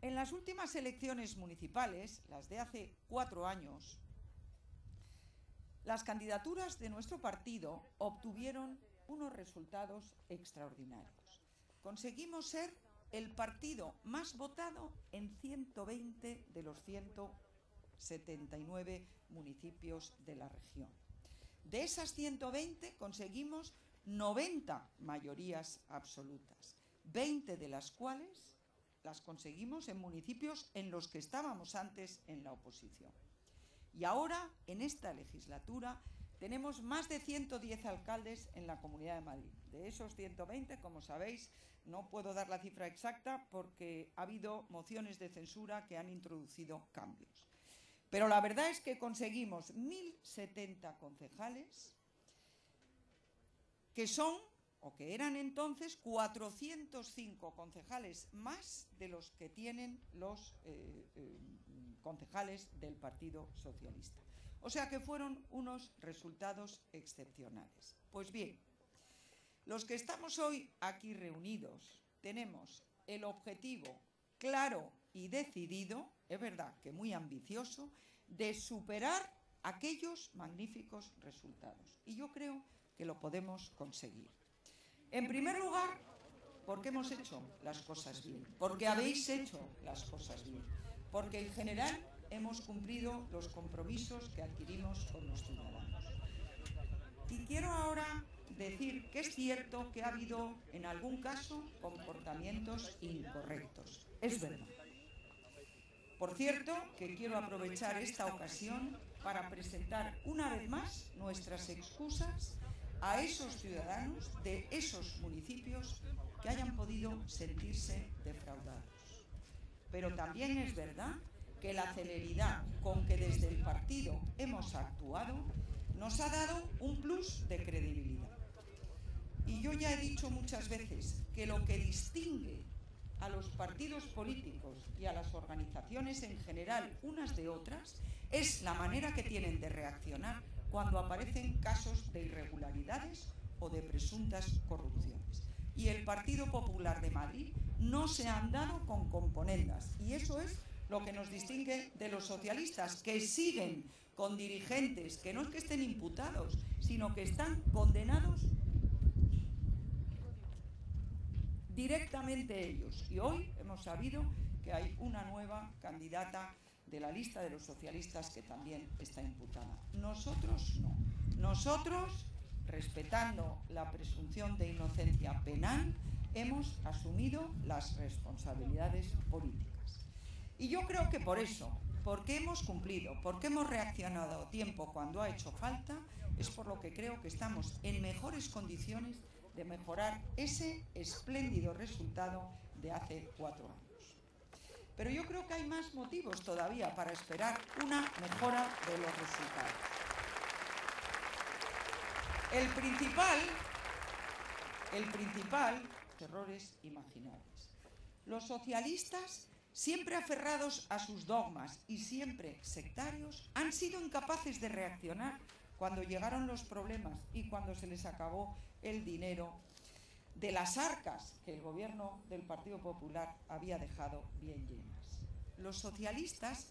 En las últimas elecciones municipales, las de hace 4 años, las candidaturas de nuestro partido obtuvieron unos resultados extraordinarios. Conseguimos ser el partido más votado en 120 de los 179 municipios de la región. De esas 120 conseguimos 90 mayorías absolutas, 20 de las cuales las conseguimos en municipios en los que estábamos antes en la oposición. Y ahora, en esta legislatura, tenemos más de 110 alcaldes en la Comunidad de Madrid. De esos 120, como sabéis, no puedo dar la cifra exacta porque ha habido mociones de censura que han introducido cambios. Pero la verdad es que conseguimos 1.070 concejales, que son, o que eran entonces, 405 concejales más de los que tienen los concejales del Partido Socialista. O sea que fueron unos resultados excepcionales. Pues bien, los que estamos hoy aquí reunidos tenemos el objetivo claro y decidido, es verdad que muy ambicioso, de superar aquellos magníficos resultados. Y yo creo que lo podemos conseguir. En primer lugar, porque hemos hecho las cosas bien, porque habéis hecho las cosas bien, porque en general hemos cumplido los compromisos que adquirimos con los ciudadanos. Y quiero ahora decir que es cierto que ha habido, en algún caso, comportamientos incorrectos. Es verdad. Por cierto, que quiero aprovechar esta ocasión para presentar una vez más nuestras excusas a esos ciudadanos de esos municipios que hayan podido sentirse defraudados. Pero también es verdad que la celeridad con que desde el partido hemos actuado nos ha dado un plus de credibilidad. Y yo ya he dicho muchas veces que lo que distingue a los partidos políticos y a las organizaciones en general unas de otras es la manera que tienen de reaccionar cuando aparecen casos de irregularidades o de presuntas corrupciones. Y el Partido Popular de Madrid no se ha andado con componendas, y eso es lo que nos distingue de los socialistas, que siguen con dirigentes que no es que estén imputados, sino que están condenados directamente ellos. Y hoy hemos sabido que hay una nueva candidata de la lista de los socialistas que también está imputada. Nosotros no. Nosotros, respetando la presunción de inocencia penal, hemos asumido las responsabilidades políticas. Y yo creo que por eso, porque hemos cumplido, porque hemos reaccionado a tiempo cuando ha hecho falta, es por lo que creo que estamos en mejores condiciones de mejorar ese espléndido resultado de hace 4 años. Pero yo creo que hay más motivos todavía para esperar una mejora de los resultados. El principal, errores imaginarios. Los socialistas, siempre aferrados a sus dogmas y siempre sectarios, han sido incapaces de reaccionar cuando llegaron los problemas y cuando se les acabó el dinero de las arcas que el gobierno del Partido Popular había dejado bien llenas. Los socialistas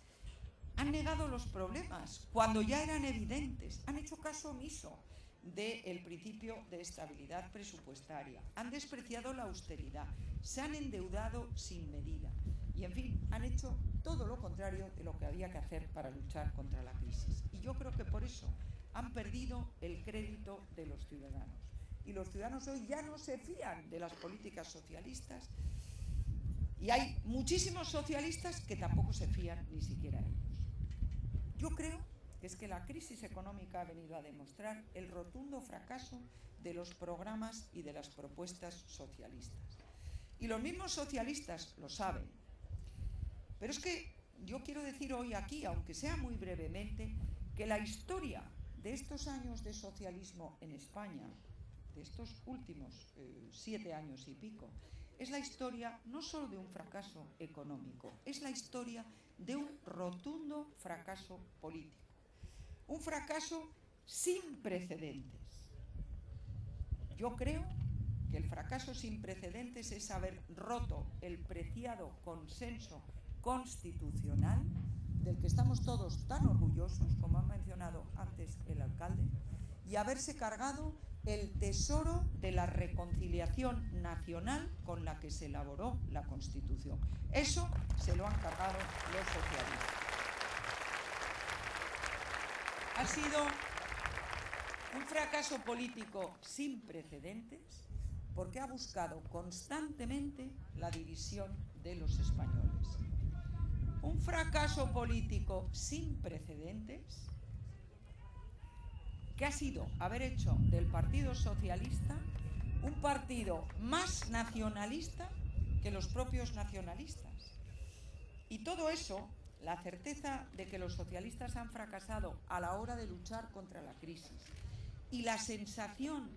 han negado los problemas cuando ya eran evidentes, han hecho caso omiso del principio de estabilidad presupuestaria, han despreciado la austeridad, se han endeudado sin medida. Y, en fin, han hecho todo lo contrario de lo que había que hacer para luchar contra la crisis. Y yo creo que por eso han perdido el crédito de los ciudadanos. Y los ciudadanos hoy ya no se fían de las políticas socialistas. Y hay muchísimos socialistas que tampoco se fían ni siquiera de ellos. Yo creo que es que la crisis económica ha venido a demostrar el rotundo fracaso de los programas y de las propuestas socialistas. Y los mismos socialistas lo saben. Pero es que yo quiero decir hoy aquí, aunque sea muy brevemente, que la historia de estos años de socialismo en España, de estos últimos 7 años y pico, es la historia no solo de un fracaso económico, es la historia de un rotundo fracaso político. Un fracaso sin precedentes. Yo creo que el fracaso sin precedentes es haber roto el preciado consenso constitucional del que estamos todos tan orgullosos, como ha mencionado antes el alcalde, y haberse cargado el tesoro de la reconciliación nacional con la que se elaboró la Constitución. Eso se lo han cargado los socialistas. Ha sido un fracaso político sin precedentes porque ha buscado constantemente la división de los españoles. Un fracaso político sin precedentes que ha sido haber hecho del Partido Socialista un partido más nacionalista que los propios nacionalistas. Y todo eso, la certeza de que los socialistas han fracasado a la hora de luchar contra la crisis y la sensación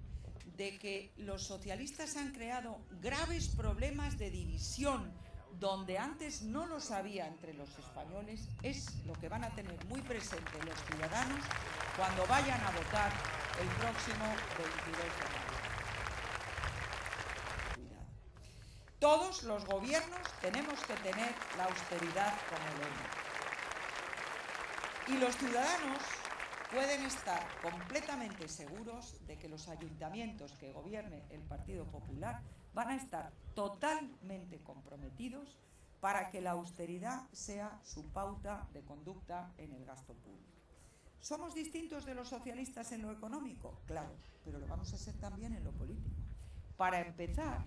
de que los socialistas han creado graves problemas de división donde antes no los había entre los españoles, es lo que van a tener muy presente los ciudadanos cuando vayan a votar el próximo 22 de mayo. Todos los gobiernos tenemos que tener la austeridad como lema. Y los ciudadanos pueden estar completamente seguros de que los ayuntamientos que gobierne el Partido Popular van a estar totalmente comprometidos para que la austeridad sea su pauta de conducta en el gasto público. ¿Somos distintos de los socialistas en lo económico? Claro, pero lo vamos a ser también en lo político. Para empezar,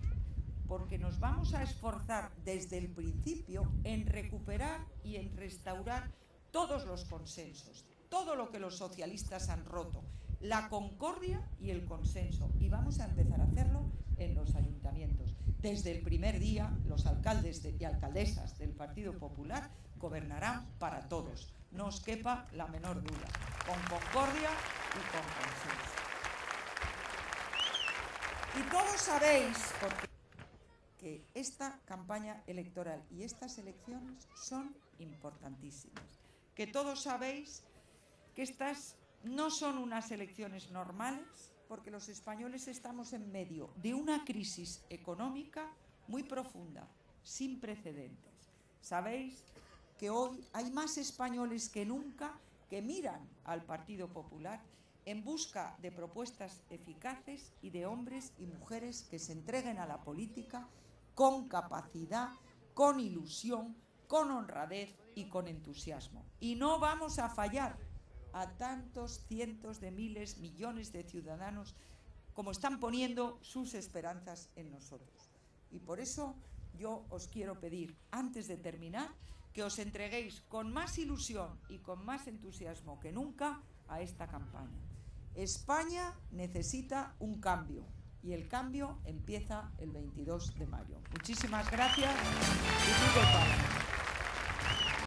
porque nos vamos a esforzar desde el principio en recuperar y en restaurar todos los consensos, todo lo que los socialistas han roto, la concordia y el consenso, y vamos a empezar a hacerlo en los ayuntamientos. Desde el primer día, los alcaldes y alcaldesas del Partido Popular gobernarán para todos. No os quepa la menor duda, con concordia y con consenso. Y todos sabéis que esta campaña electoral y estas elecciones son importantísimas, que todos sabéis que estas no son unas elecciones normales, porque los españoles estamos en medio de una crisis económica muy profunda, sin precedentes. Sabéis que hoy hay más españoles que nunca que miran al Partido Popular en busca de propuestas eficaces y de hombres y mujeres que se entreguen a la política con capacidad, con ilusión, con honradez y con entusiasmo. Y no vamos a fallar a tantos cientos de miles, millones de ciudadanos como están poniendo sus esperanzas en nosotros. Y por eso yo os quiero pedir, antes de terminar, que os entreguéis con más ilusión y con más entusiasmo que nunca a esta campaña. España necesita un cambio y el cambio empieza el 22 de mayo. Muchísimas gracias y disculpad.